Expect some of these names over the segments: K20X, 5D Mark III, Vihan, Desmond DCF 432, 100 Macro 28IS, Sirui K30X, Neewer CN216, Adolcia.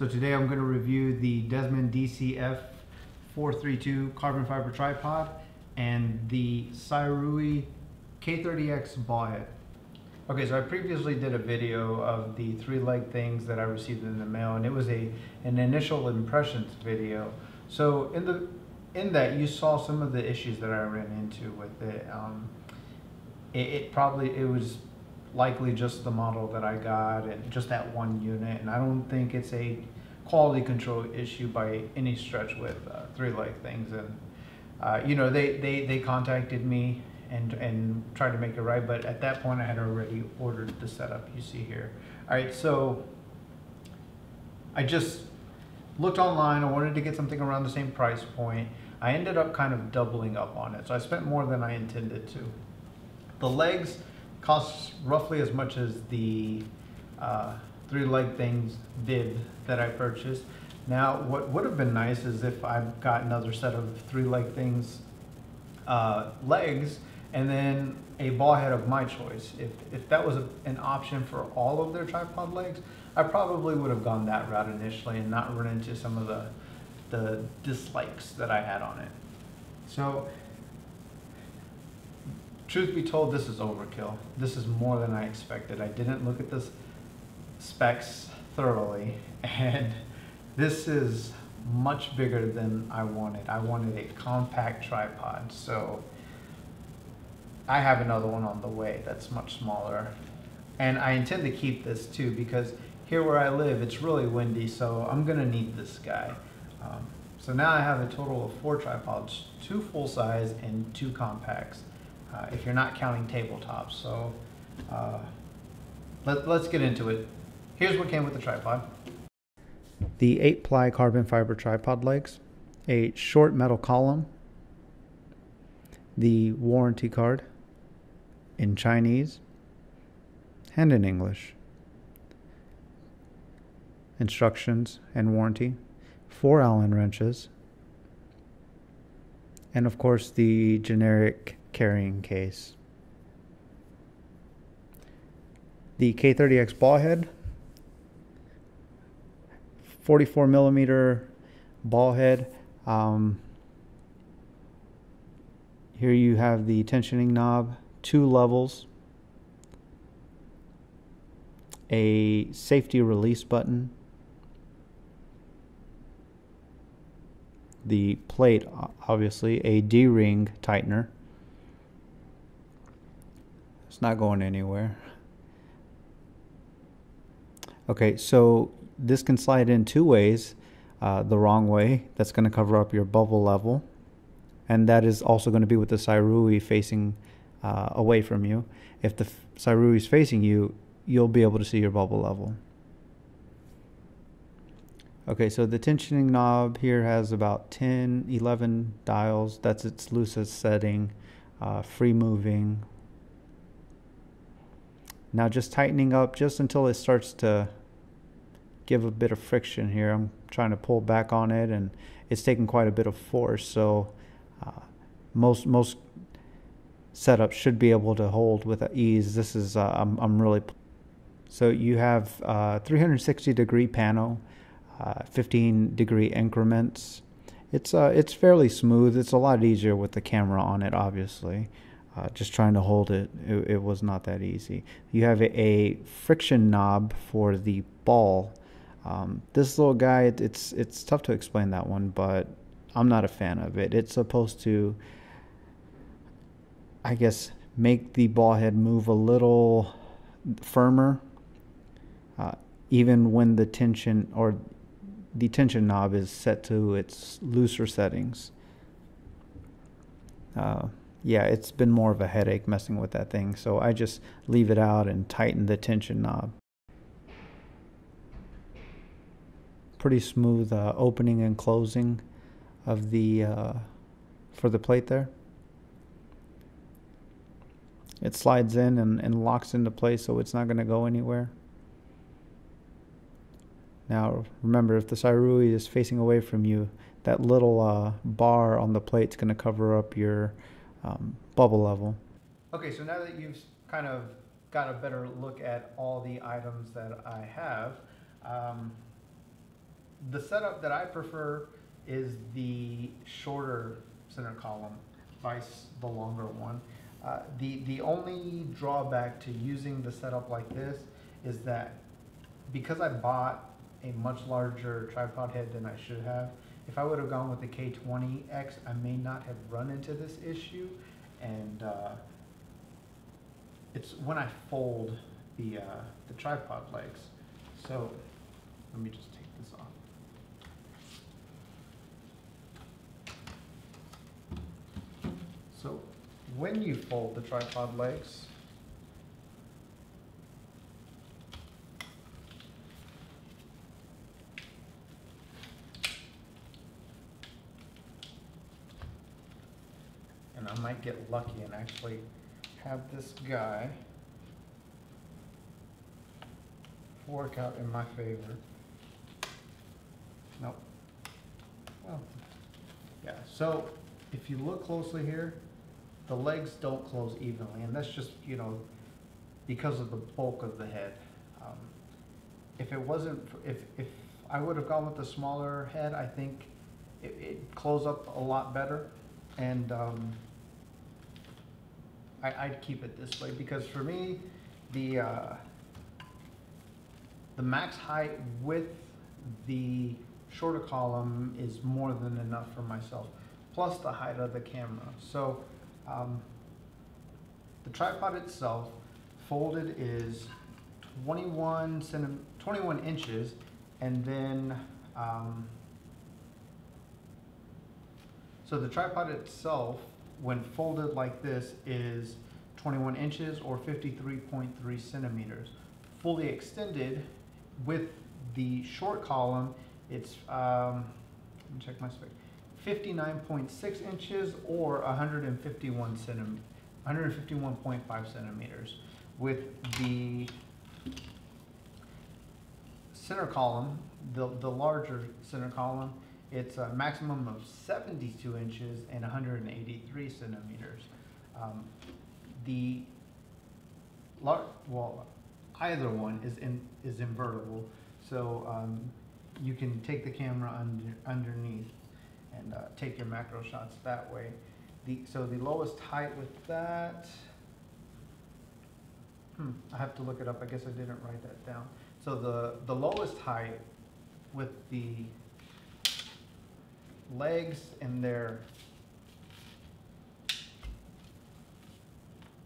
So today I'm going to review the Desmond DCF 432 carbon fiber tripod and the Sirui K30X buoy. Okay, so I previously did a video of the three-leg things that I received in the mail, and it was an initial impressions video. So in that you saw some of the issues that I ran into with it. It was likely just the model that I got and just that one unit, and I don't think it's a quality control issue by any stretch with three-leg things. And you know, they contacted me and tried to make it right, but at that point I had already ordered the setup you see here. All right, so I just looked online. I wanted to get something around the same price point. I ended up kind of doubling up on it, so I spent more than I intended to. The legs cost roughly as much as the three-leg things did that I purchased. Now, what would have been nice is if I've got another set of three-leg things legs and then a ball head of my choice. If that was an option for all of their tripod legs, I probably would have gone that route initially and not run into some of the dislikes that I had on it. So, truth be told, this is overkill. This is more than I expected. I didn't look at the specs thoroughly, and this is much bigger than I wanted. I wanted a compact tripod, so I have another one on the way that's much smaller. And I intend to keep this too, because here where I live, it's really windy, so I'm gonna need this guy. So now I have a total of four tripods, two full size and two compacts. If you're not counting tabletops. So let's get into it. Here's what came with the tripod. The 8-ply carbon fiber tripod legs, a short metal column, the warranty card in Chinese and in English, instructions and warranty, 4 Allen wrenches, and of course the generic carrying case. The K30X ball head, 44mm ball head. Here you have the tensioning knob, two levels, a safety release button, the plate, obviously, a D-ring tightener. It's not going anywhere. Okay, so this can slide in two ways. The wrong way, that's going to cover up your bubble level, and that is also going to be with the Sirui facing away from you. If the Sirui is facing you, you'll be able to see your bubble level. Okay, so the tensioning knob here has about 10, 11 dials. That's its loosest setting, free moving. Now just tightening up just until it starts to give a bit of friction here. I'm trying to pull back on it and it's taking quite a bit of force, so most setups should be able to hold with ease. This is, I'm really... So you have 360 degree pano, 15 degree increments. It's fairly smooth. It's a lot easier with the camera on it, obviously. Just trying to hold it, it was not that easy. You have a friction knob for the ball. This little guy, it's tough to explain that one, but I'm not a fan of it. It's supposed to, I guess, make the ball head move a little firmer, even when the tension knob is set to its looser settings. Yeah, it's been more of a headache messing with that thing, so I just leave it out and tighten the tension knob. Pretty smooth opening and closing of the for the plate there. It slides in and locks into place, so it's not going to go anywhere. Now remember, if the Sirui is facing away from you, that little bar on the plate's going to cover up your bubble level. Okay, so now that you've kind of got a better look at all the items that I have, the setup that I prefer is the shorter center column, vice the longer one. The only drawback to using the setup like this is that because I bought a much larger tripod head than I should have, if I would have gone with the K20X, I may not have run into this issue. And it's when I fold the tripod legs. So let me just take this off. So when you fold the tripod legs, and I might get lucky and actually have this guy work out in my favor. Nope. Well, yeah, so if you look closely here, the legs don't close evenly, and that's just, you know, because of the bulk of the head. If it wasn't, if I would have gone with the smaller head, I think it closed up a lot better, and I'd keep it this way, because for me, the max height with the shorter column is more than enough for myself, plus the height of the camera. So the tripod itself folded is 21 inches, and then so the tripod itself, when folded like this, is 21 inches or 53.3 centimeters. Fully extended with the short column, it's let me check my spec. 59.6 inches or 151.5 centimeters. With the center column, the larger center column, it's a maximum of 72 inches and 183 centimeters. The large, well, either one is invertible, so you can take the camera underneath and take your macro shots that way. So the lowest height with that, I have to look it up, I guess I didn't write that down. So the lowest height with the legs and their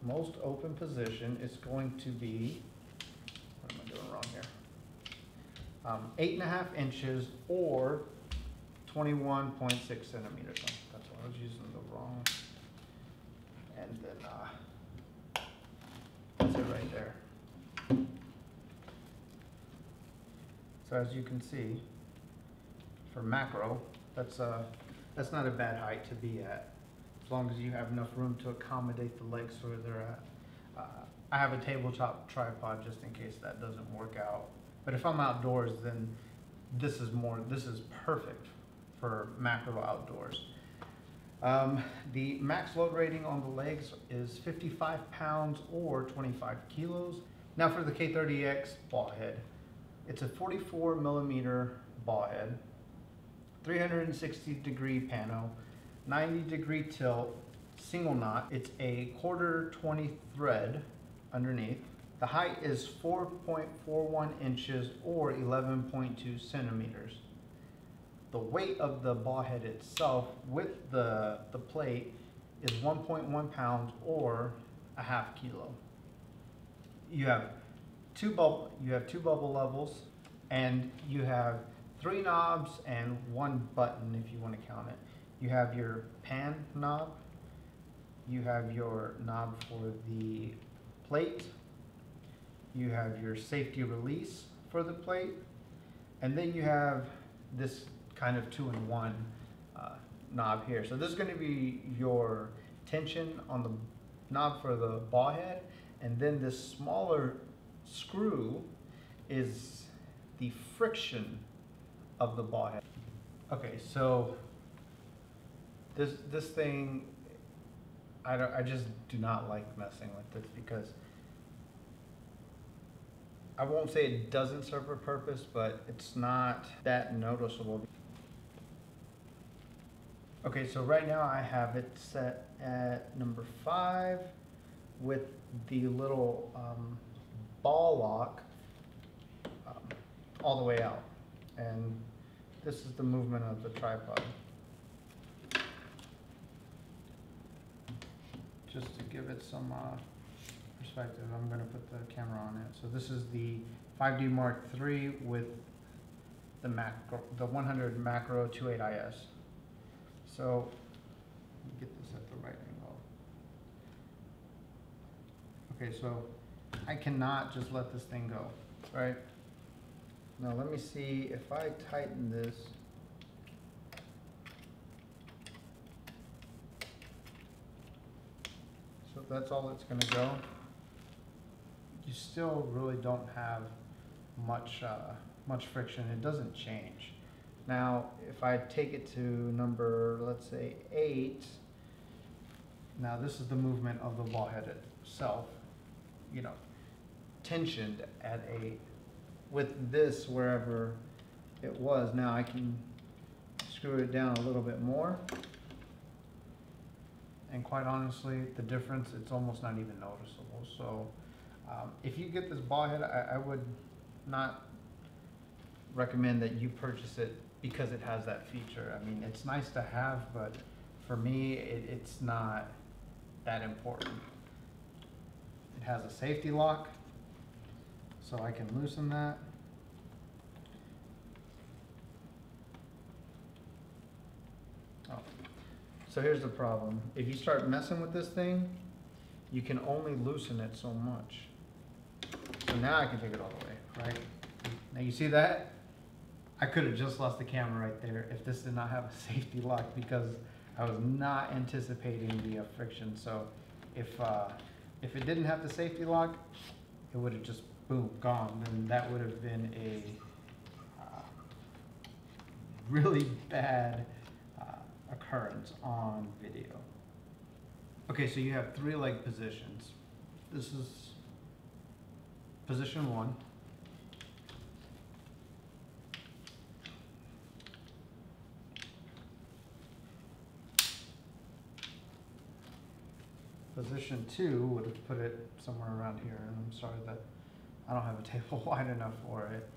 most open position is going to be, what am I doing wrong here? 8.5 inches or 21.6 centimeters. Oh, that's why I was using the wrong. And then that's it right there. So as you can see, for macro, that's not a bad height to be at, as long as you have enough room to accommodate the legs where they're at. I have a tabletop tripod just in case that doesn't work out. But if I'm outdoors, then this is perfect for macro outdoors. The max load rating on the legs is 55 pounds or 25 kilos. Now for the K30X ball head, it's a 44 millimeter ball head, 360 degree pano, 90 degree tilt, single knot. It's a 1/4-20 thread underneath. The height is 4.41 inches or 11.2 centimeters. The weight of the ball head itself with the plate is 1.1 pounds or 1/2 kilo. You have two bubble levels, and you have 3 knobs and 1 button if you want to count it. You have your pan knob, you have your knob for the plate, you have your safety release for the plate, and then you have this kind of 2-in-1 knob here. So this is going to be your tension on the knob for the ball head, and then this smaller screw is the friction of the ball head. Okay, so this thing, I just do not like messing with this, because I won't say it doesn't serve a purpose, but it's not that noticeable. Okay, so right now I have it set at number 5 with the little ball lock all the way out. And this is the movement of the tripod. Just to give it some perspective, I'm going to put the camera on it. So this is the 5D Mark III with the macro, the 100 Macro 28IS. So let me get this at the right angle. Okay, so I cannot just let this thing go, right? Now let me see if I tighten this. So that's all that's going to go. You still really don't have much, much friction. It doesn't change. Now, if I take it to number, let's say 8, now this is the movement of the ball head itself, you know, tensioned at 8 with this wherever it was. Now I can screw it down a little bit more. And quite honestly, the difference, it's almost not even noticeable. So if you get this ball head, I would not recommend that you purchase it because it has that feature. I mean, it's nice to have, but for me, it's not that important. It has a safety lock, so I can loosen that. Oh, so here's the problem. If you start messing with this thing, you can only loosen it so much. So now I can take it all the way, right? Now you see that? I could have just lost the camera right there if this did not have a safety lock, because I was not anticipating the friction. So if it didn't have the safety lock, it would have just, boom, gone. Then that would have been a really bad occurrence on video. Okay, so you have 3 leg positions. This is position 1. Position 2 would have put it somewhere around here, and I'm sorry that I don't have a table wide enough for it.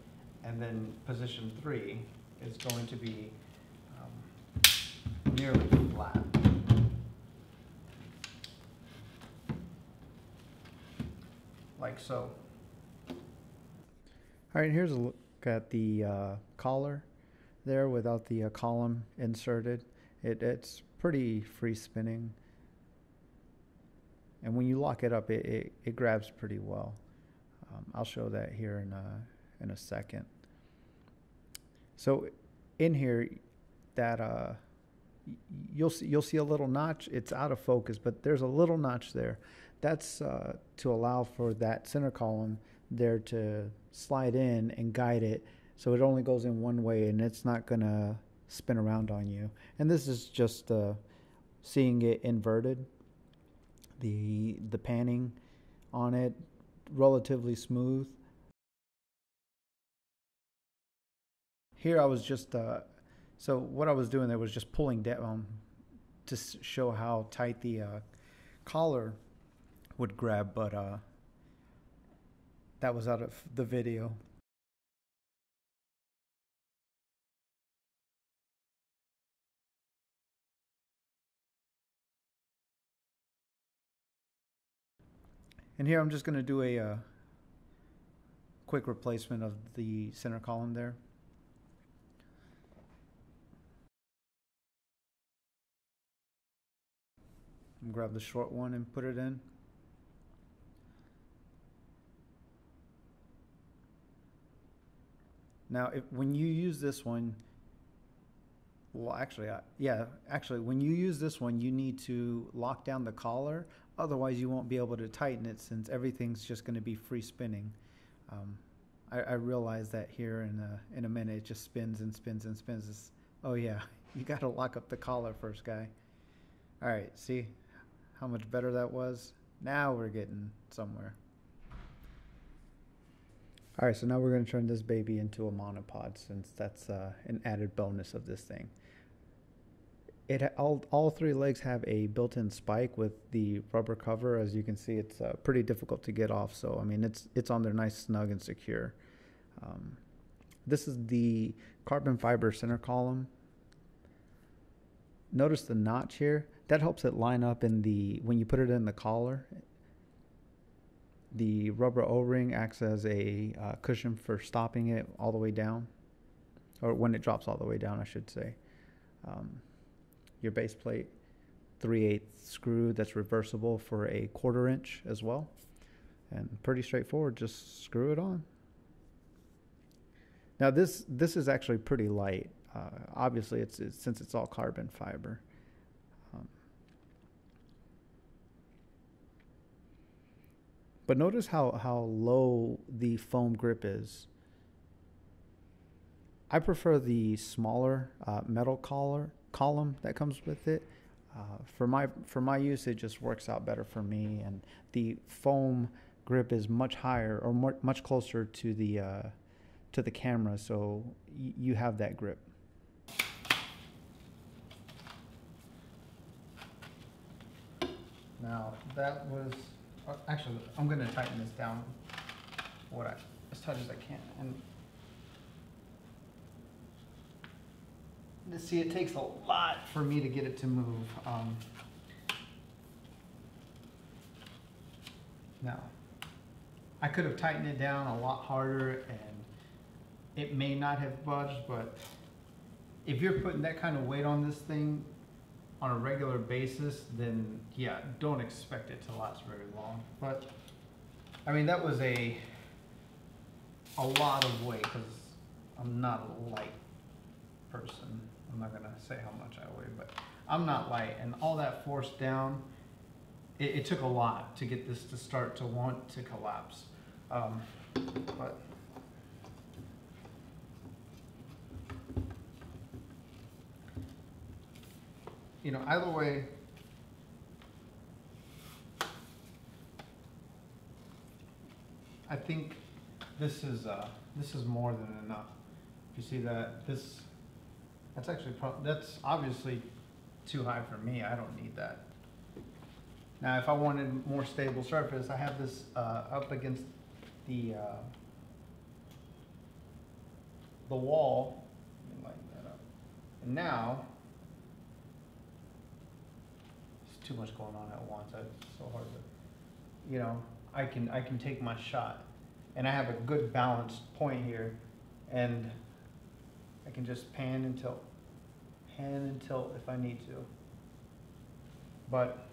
And then position 3 is going to be nearly flat. Like so. All right, here's a look at the collar there without the column inserted. It's pretty free spinning. And when you lock it up, it grabs pretty well. I'll show that here in a second. So in here, that you'll see a little notch. It's out of focus, but there's a little notch there. That's to allow for that center column there to slide in and guide it, so it only goes in one way and it's not gonna spin around on you. And this is just seeing it inverted. The panning on it, relatively smooth. Here I was just, so what I was doing there was just pulling down to show how tight the collar would grab, but that was out of the video. And here I'm just going to do a quick replacement of the center column there. And grab the short one and put it in. Now, when you use this one, well, actually, when you use this one, you need to lock down the collar. Otherwise, you won't be able to tighten it, since everything's just going to be free spinning. I realize that here in a minute. It just spins and spins and spins. It's, oh yeah, you got to lock up the collar first, guy. All right, see how much better that was? Now we're getting somewhere. All right, so now we're going to turn this baby into a monopod, since that's an added bonus of this thing. All three legs have a built-in spike with the rubber cover. As you can see, it's pretty difficult to get off. So I mean, it's on there, nice, snug, and secure. This is the carbon fiber center column. Notice the notch here. That helps it line up in the when you put it in the collar. The rubber O-ring acts as a cushion for stopping it all the way down, or when it drops all the way down, I should say. Your base plate 3/8 screw that's reversible for a 1/4 inch as well, and pretty straightforward. Just screw it on. Now this is actually pretty light. Obviously, it's since it's all carbon fiber. But notice how low the foam grip is. I prefer the smaller metal column that comes with it. For my use, it just works out better for me. And the foam grip is much higher, or much closer to the camera, so you have that grip. Now that was. Actually, I'm going to tighten this down as tight as I can. And see, it takes a lot for me to get it to move. Now, I could have tightened it down a lot harder, and it may not have budged, but if you're putting that kind of weight on this thing on a regular basis, then yeah, don't expect it to last very long. But I mean, that was a lot of weight, because I'm not a light person. I'm not gonna say how much I weigh, but I'm not light, and all that force down, it took a lot to get this to start to want to collapse. But you know, either way, I think this is more than enough. If you see that, that's actually that's obviously too high for me. I don't need that. Now, if I wanted more stable surface, I have this up against the wall. Let me lighten that up. And now. Too much going on at once. It's so hard to, you know, I can take my shot, and I have a good balanced point here, and I can just pan and tilt if I need to. But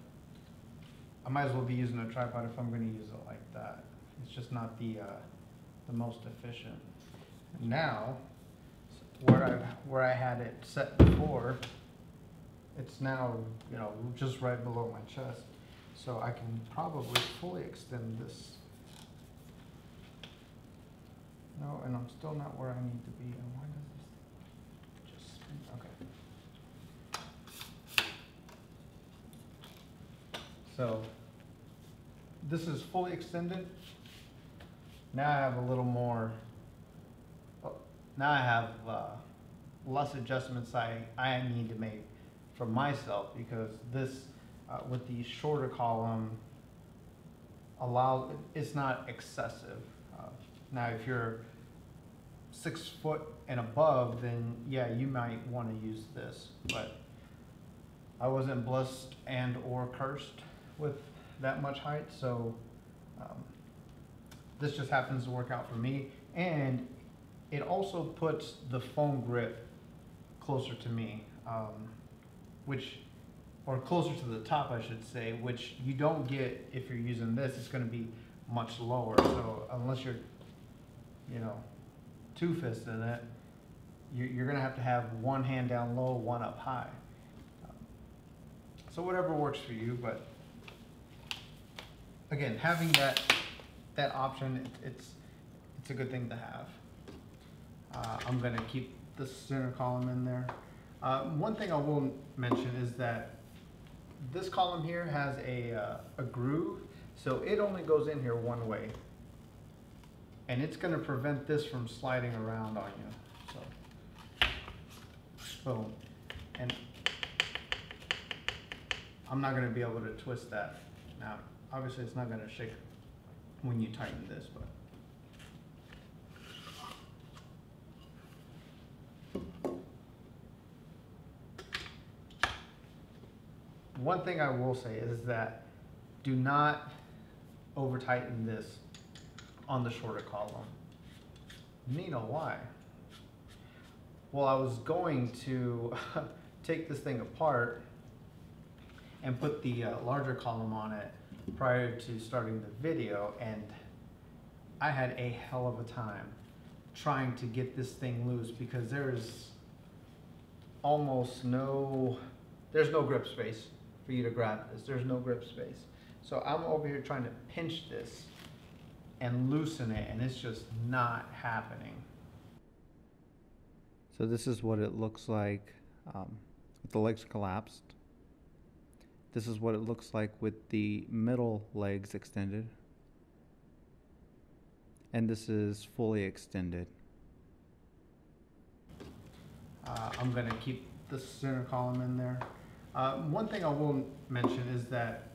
I might as well be using a tripod if I'm going to use it like that. It's just not the most efficient. Now, where I had it set before, it's now, you know, just right below my chest, so I can probably fully extend this. No, and I'm still not where I need to be. And why does this just spin? Okay. So this is fully extended. Now I have a little more. Now I have less adjustments I need to make for myself, because this with the shorter column it's not excessive. Now if you're 6 foot and above, then yeah, you might want to use this, but I wasn't blessed and or cursed with that much height, so this just happens to work out for me, and it also puts the foam grip closer to me. Or closer to the top, I should say, which you don't get if you're using this. It's going to be much lower. So unless you're, you know, two-fisted it, you're going to have one hand down low, one up high. So whatever works for you. But again, having that option, it's a good thing to have. I'm going to keep the center column in there. One thing I will mention is that this column here has a groove, so it only goes in here one way. and it's going to prevent this from sliding around on you. So, boom. And I'm not going to be able to twist that. Now, obviously it's not going to shake when you tighten this, but. One thing I will say is that do not over tighten this on the shorter column. Nina, why? Well, I was going to take this thing apart and put the larger column on it prior to starting the video, and I had a hell of a time trying to get this thing loose because there's almost no, there's no grip space for you to grab this. There's no grip space. So I'm over here trying to pinch this and loosen it, and it's just not happening. So this is what it looks like with the legs collapsed. This is what it looks like with the middle legs extended. And this is fully extended. I'm gonna keep the center column in there. One thing I will mention is that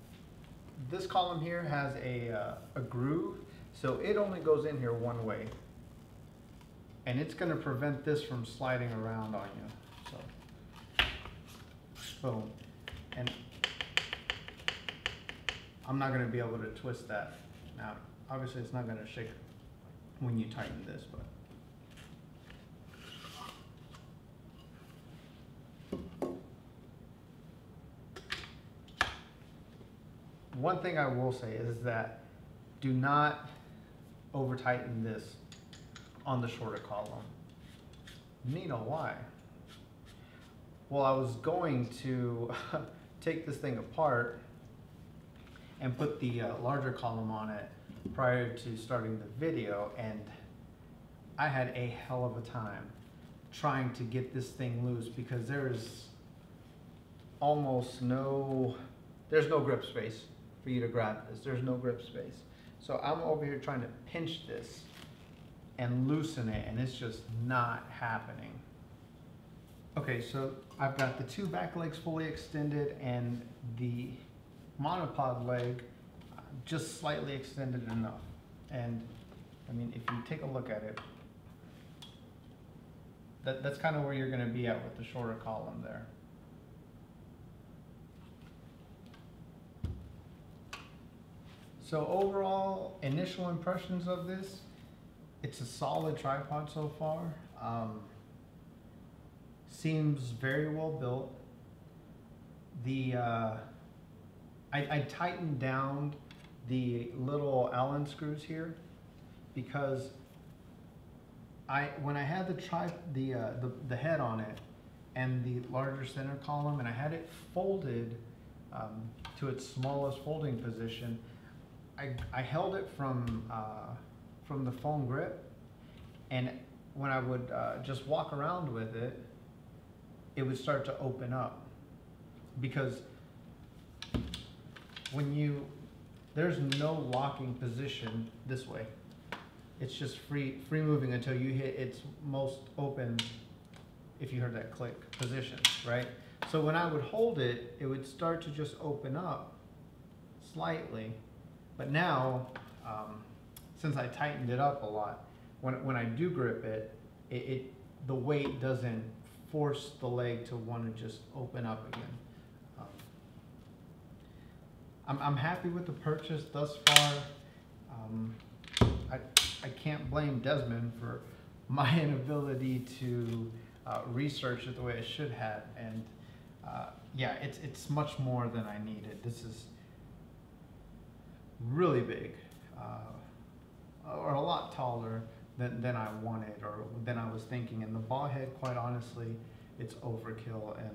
this column here has a groove, so it only goes in here one way, and it's going to prevent this from sliding around on you. So, boom. And I'm not going to be able to twist that. Now, obviously it's not going to shake when you tighten this, but. One thing I will say is that do not over tighten this on the shorter column. Nina, why? Well, I was going to take this thing apart and put the larger column on it prior to starting the video, and I had a hell of a time trying to get this thing loose because there's almost no, there's no grip space for you to grab this. There's no grip space. So I'm over here trying to pinch this and loosen it, and it's just not happening. Okay, so I've got the two back legs fully extended and the monopod leg just slightly extended enough. And I mean, if you take a look at it, that's kind of where you're gonna be at with the shorter column there. So overall, initial impressions of this, it's a solid tripod so far. Seems very well built. The I tightened down the little Allen screws here because when I had the head on it and the larger center column, and I had it folded to its smallest folding position, I held it from the foam grip, and when I would just walk around with it, it would start to open up because there's no locking position this way. It's just free moving until you hit its most open, if you heard that click, position, right? So when I would hold it, it would start to just open up slightly. But now, since I tightened it up a lot, when I do grip it, the weight doesn't force the leg to want to just open up again. I'm happy with the purchase thus far. I can't blame Desmond for my inability to research it the way I should have. And yeah, it's much more than I needed. This is really big, or a lot taller than I wanted or than I was thinking, and the ball head, quite honestly, it's overkill, and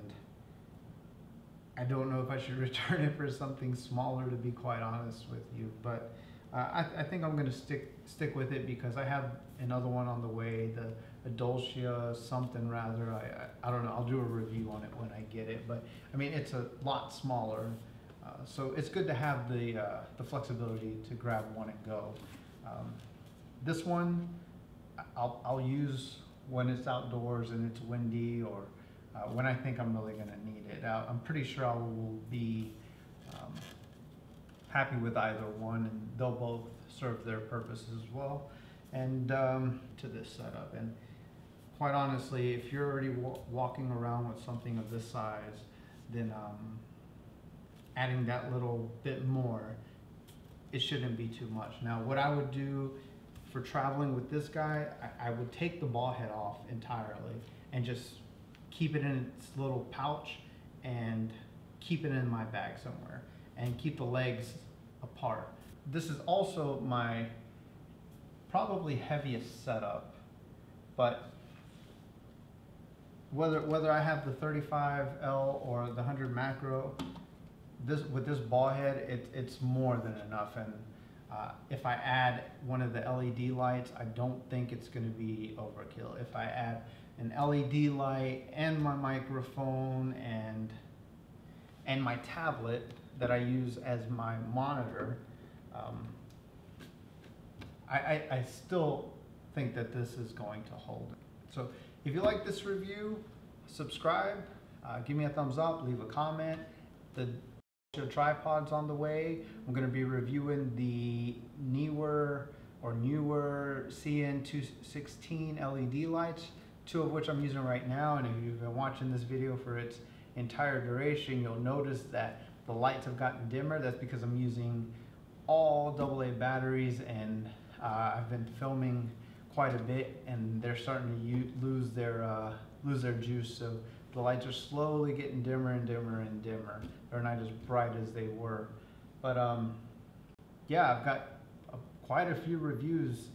I don't know if I should return it for something smaller, to be quite honest with you, but I think I'm gonna stick with it because I have another one on the way, the Adolcia something rather. I don't know, I'll do a review on it when I get it, but I mean, it's a lot smaller. So it's good to have the flexibility to grab one and go. This one I'll use when it's outdoors and it's windy, or when I think I'm really going to need it. I'm pretty sure I will be happy with either one, and they'll both serve their purposes as well. And to this setup, and quite honestly, if you're already walking around with something of this size, then adding that little bit more, it shouldn't be too much. Now, what I would do for traveling with this guy, I would take the ball head off entirely and just keep it in its little pouch and keep it in my bag somewhere, and keep the legs apart. This is also my probably heaviest setup, but whether I have the 35L or the 100 Macro, with this ball head, it's more than enough. And if I add one of the LED lights, I don't think it's going to be overkill. If I add an LED light and my microphone and my tablet that I use as my monitor, I still think that this is going to hold. So if you like this review, subscribe, give me a thumbs up, leave a comment. The tripod's on the way. I'm going to be reviewing the Neewer CN216 LED lights, two of which I'm using right now. And if you've been watching this video for its entire duration, you'll notice that the lights have gotten dimmer. That's because I'm using all AA batteries, and I've been filming quite a bit, and they're starting to lose their juice. So the lights are slowly getting dimmer and dimmer and dimmer. They're not as bright as they were. But yeah, I've got quite a few reviews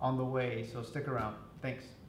on the way, so stick around. Thanks.